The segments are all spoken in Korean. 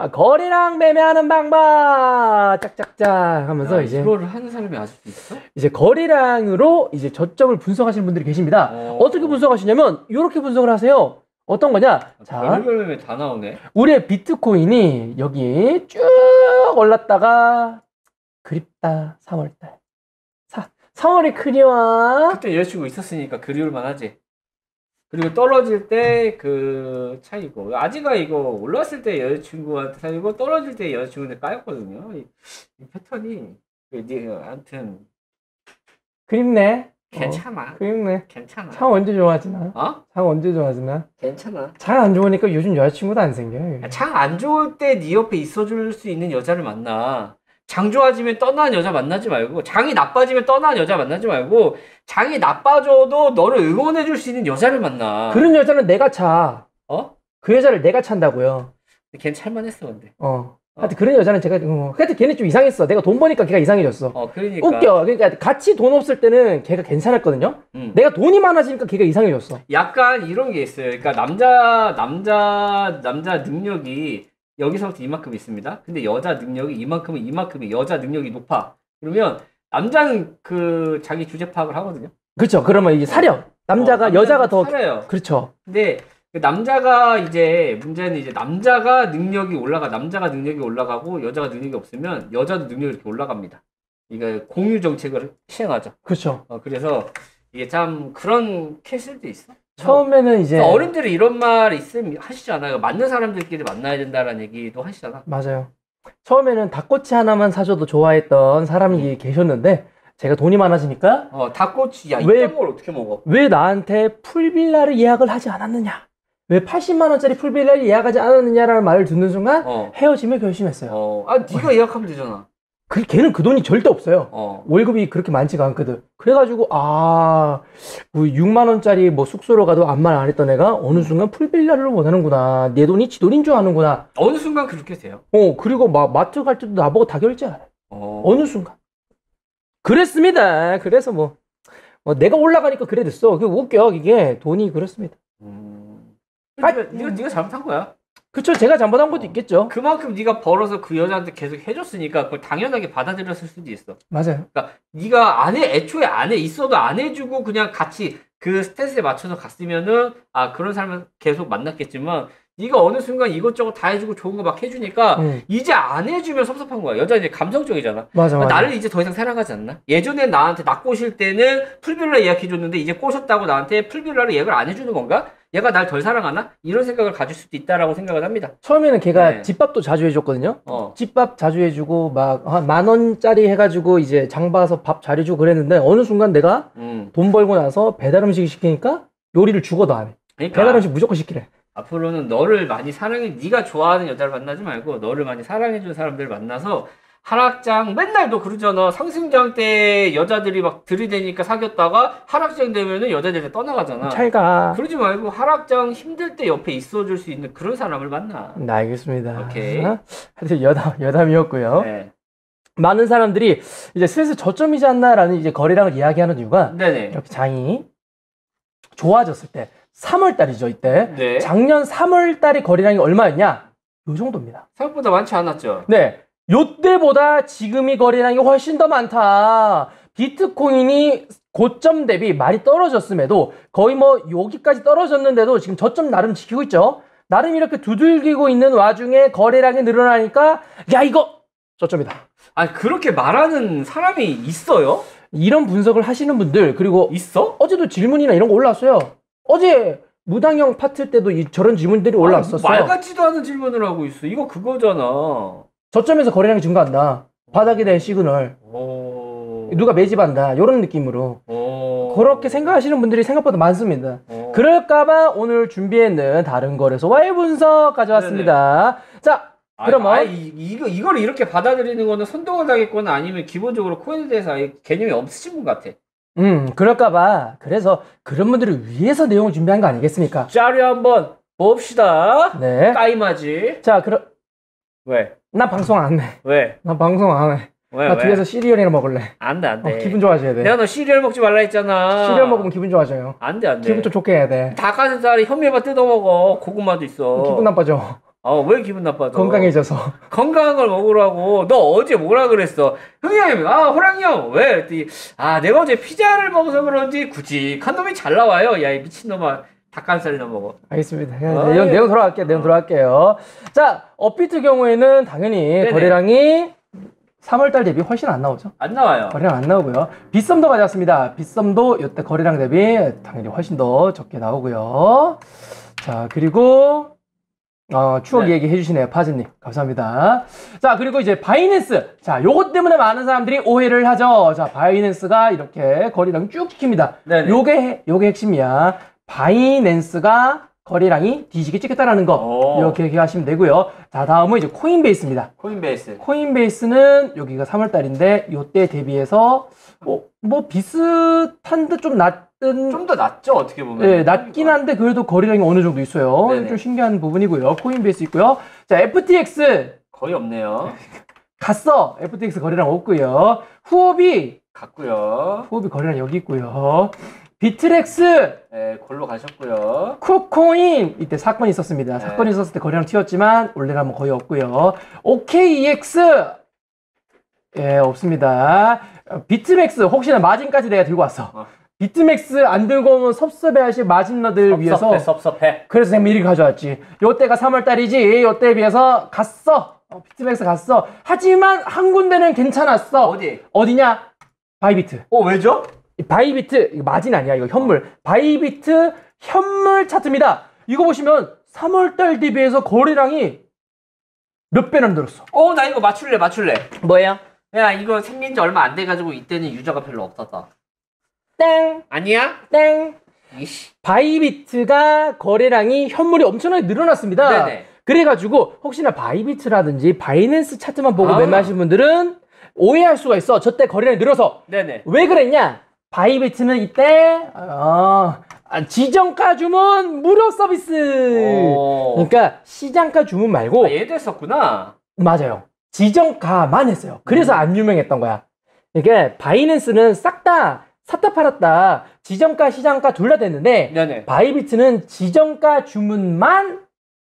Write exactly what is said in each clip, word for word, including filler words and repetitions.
아, 거래랑 매매하는 방법 짝짝짝 하면서 야, 이제 이거를 하는 사람이 아직도 있어? 이제 거래량으로 이제 저점을 분석하시는 분들이 계십니다. 오. 어떻게 분석하시냐면 이렇게 분석을 하세요. 어떤 거냐? 자, 별의별 매매 다 나오네. 우리의 비트코인이 여기 쭉 올랐다가 그립다 삼월달. 사, 삼월이 그리워. 그때 여자친구 있었으니까 그리울만 하지. 그리고 떨어질 때 그 차이고, 아지가 이거 올랐을 때 여자친구한테 차이고 떨어질 때 여자친구한테 까였거든요. 이, 이 패턴이 아무튼 그립네. 괜찮아. 어, 그립네. 괜찮아. 장 언제 좋아지나? 어? 장 언제 좋아지나? 괜찮아. 장 안 좋으니까 요즘 여자친구도 안 생겨. 장 안 좋을 때 네 옆에 있어줄 수 있는 여자를 만나. 장 좋아지면 떠나는 여자 만나지 말고, 장이 나빠지면 떠나는 여자 만나지 말고, 장이 나빠져도 너를 응원해줄 수 있는 여자를 만나. 그런 여자는 내가 차. 어? 그 여자를 내가 찬다고요. 걔는 찰만 했어, 근데. 어. 어. 하여튼 그런 여자는 제가, 어. 하여튼 걔는 좀 이상했어. 내가 돈 버니까 걔가 이상해졌어. 어, 그러니까. 웃겨. 그러니까 같이 돈 없을 때는 걔가 괜찮았거든요? 음. 내가 돈이 많아지니까 걔가 이상해졌어. 약간 이런 게 있어요. 그러니까 남자, 남자, 남자 능력이 여기서부터 이만큼 있습니다. 근데 여자 능력이 이만큼은 이만큼이 여자 능력이 높아. 그러면 남자는 그 자기 주제 파악을 하거든요. 그렇죠. 그러면 이게 사려. 남자가 어, 여자가 더 사려요. 그렇죠. 근데 그 남자가 이제 문제는 이제 남자가 능력이 올라가 남자가 능력이 올라가고 여자가 능력이 없으면 여자도 능력이 이렇게 올라갑니다. 이게 공유 정책을 시행하죠. 그렇죠. 어, 그래서 이게 참 그런 케이스도 있어. 처음에는 이제 어른들이 이런 말 있음 하시잖아요. 맞는 사람들끼리 만나야 된다라는 얘기도 하시잖아. 맞아요. 처음에는 닭꼬치 하나만 사줘도 좋아했던 사람이 응. 계셨는데 제가 돈이 많아지니까 어 닭꼬치 야 이딴 걸 어떻게 먹어? 왜 나한테 풀빌라를 예약을 하지 않았느냐? 왜 팔십만 원짜리 풀빌라를 예약하지 않았느냐라는 말을 듣는 순간 어. 헤어짐을 결심했어요. 어. 아 네가 예약하면 되잖아. 그, 걔는 그 돈이 절대 없어요. 어. 월급이 그렇게 많지가 않거든. 그래가지고, 아, 육만 원짜리 뭐 숙소로 가도 아무 말 안 했던 애가 어느 순간 풀빌라를 원하는구나. 내 돈이 지 돈인 줄 아는구나. 어느 순간 그렇게 돼요? 어, 그리고 막 마트 갈 때도 나보고 다 결제하래. 어. 어느 순간. 그랬습니다. 그래서 뭐, 어, 내가 올라가니까 그래 됐어. 그게 웃겨. 이게 돈이 그렇습니다. 음. 아, 니가, 니가 잘못한 거야. 그쵸. 제가 잘못한 것도 어, 있겠죠. 그만큼 네가 벌어서 그 여자한테 계속 해줬으니까 그걸 당연하게 받아들였을 수도 있어. 맞아요. 그러니까 네가 안에 애초에 안에 있어도 안 해주고 그냥 같이 그 스탠스에 맞춰서 갔으면은 아 그런 사람은 계속 만났겠지만 네가 어느 순간 이것저것 다 해주고 좋은 거 막 해주니까 음. 이제 안 해주면 섭섭한 거야. 여자 이제 감성적이잖아. 맞아, 맞아. 나를 이제 더 이상 사랑하지 않나? 예전에 나한테 나 꼬실 때는 풀빌라 예약해줬는데 이제 꼬셨다고 나한테 풀빌라를 예약을 안 해주는 건가? 얘가 날 덜 사랑하나? 이런 생각을 가질 수도 있다라고 생각을 합니다. 처음에는 걔가 네. 집밥도 자주 해줬거든요. 어. 집밥 자주 해주고 막 만 원짜리 해가지고 이제 장 봐서 밥 잘 해주고 그랬는데 어느 순간 내가 음. 돈 벌고 나서 배달 음식 시키니까 요리를 죽어도 안 해. 그러니까. 배달 음식 무조건 시키래. 앞으로는 너를 많이 사랑해, 네가 좋아하는 여자를 만나지 말고 너를 많이 사랑해준 사람들을 만나서 하락장 맨날 너 그러잖아. 상승장 때 여자들이 막 들이대니까 사귀었다가 하락장 되면은 여자들이 떠나가잖아. 잘가. 그러지 말고 하락장 힘들 때 옆에 있어줄 수 있는 그런 사람을 만나. 네, 알겠습니다. 오케이. 하여튼 여담, 여담이었고요. 네. 많은 사람들이 이제 슬슬 저점이지 않나라는 이제 거래량을 이야기하는 이유가 네네. 이렇게 장이 좋아졌을 때 삼월달이죠 이때. 네. 작년 삼월달의 거래량이 얼마였냐? 요 정도입니다. 생각보다 많지 않았죠? 네. 요때보다 지금이 거래량이 훨씬 더 많다. 비트코인이 고점 대비 많이 떨어졌음에도 거의 뭐 여기까지 떨어졌는데도 지금 저점 나름 지키고 있죠. 나름 이렇게 두들기고 있는 와중에 거래량이 늘어나니까 야 이거 저점이다. 아니 그렇게 말하는 사람이 있어요? 이런 분석을 하시는 분들 그리고 있어? 어제도 질문이나 이런 거 올라왔어요. 어제 무당형 파트 때도 이, 저런 질문들이 올라왔었어요. 말 같지도 않은 질문을 하고 있어. 이거 그거잖아. 저점에서 거래량이 증가한다. 바닥에 대한 시그널. 오... 누가 매집한다. 이런 느낌으로. 오... 그렇게 생각하시는 분들이 생각보다 많습니다. 오... 그럴까봐 오늘 준비했는 다른 거래소와의 분석 가져왔습니다. 네네. 자, 그러면. 아, 이거, 이걸 이렇게 받아들이는 거는 선동을 당했거나 아니면 기본적으로 코인에 대해서 아예 개념이 없으신 분 같아. 음, 그럴까봐. 그래서 그런 분들을 위해서 내용을 준비한 거 아니겠습니까? 자료 한번 봅시다. 네. 까이마지. 자, 그럼. 왜? 나 방송 안 해. 왜? 나 방송 안 해. 왜? 나 왜? 뒤에서 시리얼이나 먹을래. 안 돼, 안 돼. 어, 기분 좋아져야 돼. 내가 너 시리얼 먹지 말라 했잖아. 시리얼 먹으면 기분 좋아져요. 안 돼, 안 돼. 기분 좀 좋게 해야 돼. 닭가슴살에 현미밥 뜯어먹어. 고구마도 있어. 기분 나빠져. 어, 왜 기분 나빠져? 건강해져서. 건강한 걸 먹으라고. 너 어제 뭐라 그랬어? 흥이 형님, 아, 호랑이 형, 왜? 그랬더니, 아, 내가 어제 피자를 먹어서 그런지 굵직한 놈이 잘 나와요. 야, 이 미친놈아. 닭가슴살이나 먹어. 알겠습니다. 어, 내용, 예. 내용 돌아갈게요. 내용 돌아갈게요. 자, 업비트 경우에는 당연히 네네. 거래량이 삼월달 대비 훨씬 안 나오죠? 안 나와요. 거래량 안 나오고요. 빗썸도 가져왔습니다. 빗썸도 이때 거래량 대비 당연히 훨씬 더 적게 나오고요. 자, 그리고 어, 추억 네. 얘기해 주시네요. 파즈님. 감사합니다. 자, 그리고 이제 바이낸스. 자, 요것 때문에 많은 사람들이 오해를 하죠. 자, 바이낸스가 이렇게 거래량 쭉 찍힙니다. 네네. 요게, 요게 핵심이야. 바이낸스가 거래량이 뒤지게 찍혔다라는 거. 오. 이렇게 얘기하시면 되고요. 자, 다음은 이제 코인베이스입니다. 코인베이스. 코인베이스는 여기가 삼월달인데 요때 대비해서 뭐, 뭐 비슷한 듯 좀 낮은 좀 더 낮죠 어떻게 보면. 네, 낮긴 한데 그래도 거래량이 어느 정도 있어요. 네네. 좀 신기한 부분이고요. 코인베이스 있고요. 자, 에프티엑스 거의 없네요. 갔어. 에프티엑스 거래량 없고요. 후오비 갔고요. 후오비 거래량 여기 있고요. 비트렉스 네, 골로 가셨고요. 쿠코인 이때 사건이 있었습니다. 네. 사건이 있었을 때 거래량 튀었지만 원래는 뭐 거의 없고요. 오케이엑스 예, 없습니다. 비트맥스 혹시나 마진까지 내가 들고 왔어. 어. 비트맥스 안 들고 오면 섭섭해하실 마진러들 섭섭해, 위해서 섭섭해. 그래서 내가 미리 가져왔지. 요때가 삼월달이지. 요때에 비해서 갔어. 어, 비트맥스 갔어. 하지만 한 군데는 괜찮았어. 어디? 어디냐? 바이비트. 어, 왜죠? 바이비트, 이거 마진 아니야, 이거 현물. 바이비트 현물 차트입니다. 이거 보시면 삼월달 대비해서 거래량이 몇 배나 늘었어. 어, 나 이거 맞출래, 맞출래. 뭐야? 야, 이거 생긴 지 얼마 안 돼가지고 이때는 유저가 별로 없었다. 땡! 아니야? 땡! 이씨. 바이비트가 거래량이 현물이 엄청나게 늘어났습니다. 네네. 그래가지고 혹시나 바이비트라든지 바이낸스 차트만 보고 아. 매매하신 분들은 오해할 수가 있어. 저때 거래량이 늘어서. 네네. 왜 그랬냐? 바이비트는 이때 어, 지정가 주문 무료 서비스. 오. 그러니까 시장가 주문 말고 아, 얘도 했었구나. 맞아요. 지정가만 했어요. 그래서 음. 안 유명했던 거야. 이게 바이낸스는 싹 다 샀다 팔았다 지정가 시장가 둘 다 됐는데 네네. 바이비트는 지정가 주문만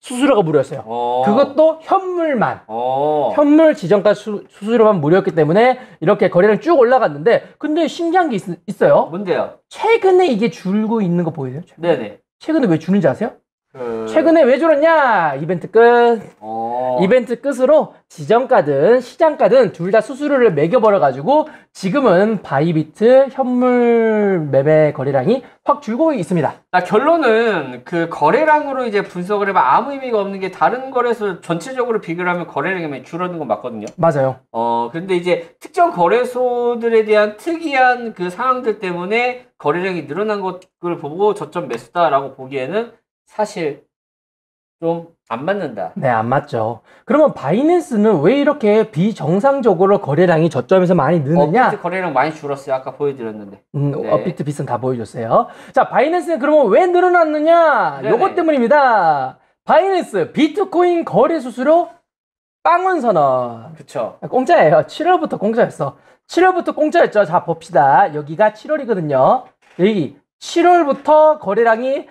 수수료가 무료였어요. 오. 그것도 현물만. 오. 현물 지정가 수, 수수료만 무료였기 때문에 이렇게 거래량 쭉 올라갔는데 근데 신기한 게 있, 있어요. 뭔데요? 최근에 이게 줄고 있는 거 보이세요? 최근에? 네네. 최근에 왜 주는지 아세요? 그... 최근에 왜 줄었냐? 이벤트 끝. 오. 이벤트 끝으로 지정가든 시장가든 둘 다 수수료를 매겨버려가지고 지금은 바이비트 현물 매매 거래량이 확 줄고 있습니다. 나 결론은 그 거래량으로 이제 분석을 해봐 아무 의미가 없는 게 다른 거래소 전체적으로 비교를 하면 거래량이 줄어든 건 맞거든요. 맞아요. 어 근데 이제 특정 거래소들에 대한 특이한 그 상황들 때문에 거래량이 늘어난 것을 보고 저점 매수다라고 보기에는 사실 좀 안 맞는다. 네, 안 맞죠. 그러면 바이낸스는 왜 이렇게 비정상적으로 거래량이 저점에서 많이 느느냐? 업비트 거래량 많이 줄었어요. 아까 보여드렸는데. 음, 네. 업비트 빗은 다 보여줬어요. 자, 바이낸스는 그러면 왜 늘어났느냐? 네네. 요것 때문입니다. 바이낸스 비트코인 거래 수수료 빵원 선언. 그쵸. 공짜예요. 칠월부터 공짜였어. 칠월부터 공짜였죠. 자, 봅시다. 여기가 칠월이거든요. 여기 칠월부터 거래량이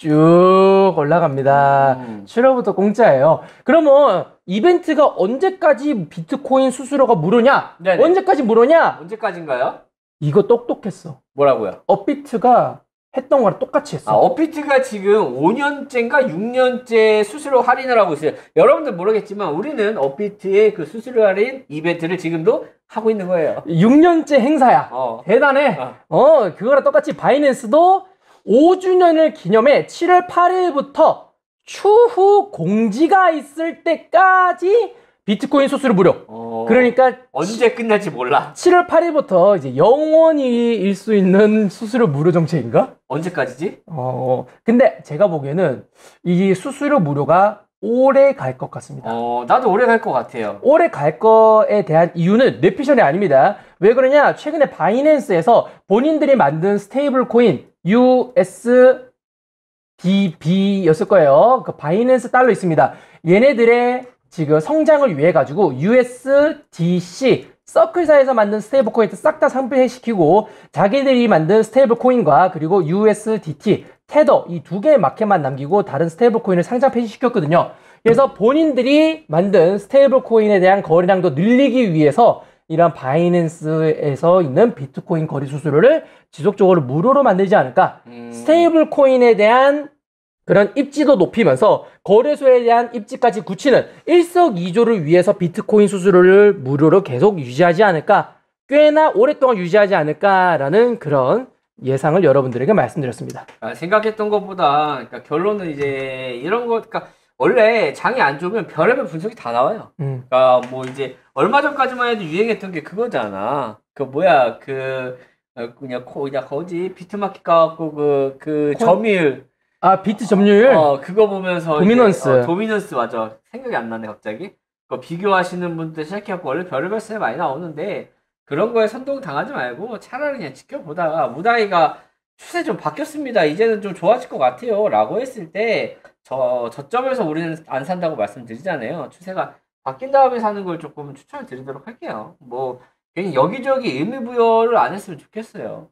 쭉 올라갑니다. 음. 칠월부터 공짜예요. 그러면 이벤트가 언제까지 비트코인 수수료가 무료냐? 네네. 언제까지 무료냐? 언제까지인가요? 이거 똑똑했어. 뭐라고요? 업비트가 했던 거랑 똑같이 했어. 아, 업비트가 지금 오 년째인가 육 년째 수수료 할인을 하고 있어요. 여러분들 모르겠지만 우리는 업비트의 그 수수료 할인 이벤트를 지금도 하고 있는 거예요. 육 년째 행사야. 어. 대단해. 어, 어 그거랑 똑같이 바이낸스도 오 주년을 기념해 칠월 팔일부터 추후 공지가 있을 때까지 비트코인 수수료 무료. 어... 그러니까 언제 끝날지 몰라. 칠월 팔일부터 이제 영원히 일 수 있는 수수료 무료 정책인가? 언제까지지? 어. 근데 제가 보기에는 이 수수료 무료가 오래 갈 것 같습니다. 어, 나도 오래 갈 것 같아요. 오래 갈 거에 대한 이유는 뇌피셜이 아닙니다. 왜 그러냐? 최근에 바이낸스에서 본인들이 만든 스테이블 코인 유에스디비 였을 거예요. 그 바이낸스 달러 있습니다. 얘네들의 지금 성장을 위해 가지고 유에스디씨 서클사에서 만든 스테이블 코인 싹 다 상폐시키고 자기들이 만든 스테이블 코인과 그리고 유에스디티 테더 이 두 개의 마켓만 남기고 다른 스테이블 코인을 상장 폐지시켰거든요. 그래서 본인들이 만든 스테이블 코인에 대한 거래량도 늘리기 위해서 이런 바이낸스에서 있는 비트코인 거래 수수료를 지속적으로 무료로 만들지 않을까. 음. 스테이블 코인에 대한 그런 입지도 높이면서 거래소에 대한 입지까지 굳히는 일석이조를 위해서 비트코인 수수료를 무료로 계속 유지하지 않을까. 꽤나 오랫동안 유지하지 않을까라는 그런 예상을 여러분들에게 말씀드렸습니다. 아, 생각했던 것보다, 그러니까 결론은 이제 이런 거, 그러니까 원래 장이 안 좋으면 별의별 분석이 다 나와요. 음. 그러니까 뭐 이제 얼마 전까지만 해도 유행했던 게 그거잖아. 그 뭐야 그 그냥 코 그냥 거지 비트마켓 가갖고 그 그 점유율. 아 비트 점유율. 어, 어 그거 보면서 도미넌스. 이제, 어, 도미넌스 맞아. 생각이 안 나네 갑자기. 그 비교하시는 분들 시작해갖고 원래 별의별 세 많이 나오는데. 그런 거에 선동 당하지 말고 차라리 그냥 지켜보다가 무다이가 추세 좀 바뀌었습니다. 이제는 좀 좋아질 것 같아요. 라고 했을 때 저, 저점에서 우리는 안 산다고 말씀드리잖아요. 추세가 바뀐 다음에 사는 걸 조금 추천을 드리도록 할게요. 뭐 괜히 여기저기 의미부여를 안 했으면 좋겠어요.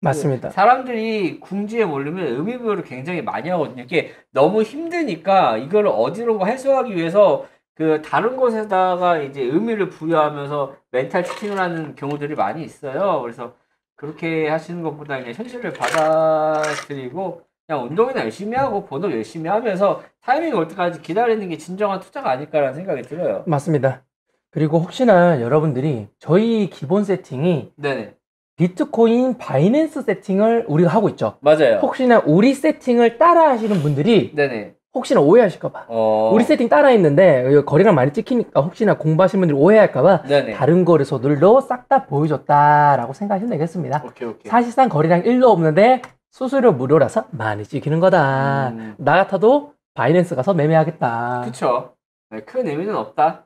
맞습니다. 사람들이 궁지에 몰리면 의미부여를 굉장히 많이 하거든요. 이게 너무 힘드니까 이걸 어디론가 해소하기 위해서 그 다른 곳에다가 이제 의미를 부여하면서 멘탈 치팅을 하는 경우들이 많이 있어요. 그래서 그렇게 하시는 것보다 그냥 현실을 받아들이고 그냥 운동이나 열심히 하고 본업 열심히 하면서 타이밍 올 때까지 기다리는 게 진정한 투자가 아닐까라는 생각이 들어요. 맞습니다. 그리고 혹시나 여러분들이 저희 기본 세팅이 네네. 비트코인 바이낸스 세팅을 우리가 하고 있죠. 맞아요. 혹시나 우리 세팅을 따라 하시는 분들이 네네. 혹시나 오해하실까봐 어... 우리 세팅 따라 했는데 거래량 많이 찍히니까 혹시나 공부하시는 분들이 오해할까봐 다른 거래소들로 싹 다 보여줬다라고 생각하시면 되겠습니다. 오케이, 오케이. 사실상 거래량 일도 없는데 수수료 무료라서 많이 찍히는 거다. 음... 나 같아도 바이낸스 가서 매매하겠다. 그쵸. 네, 큰 의미는 없다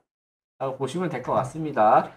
라고 보시면 될 것 같습니다.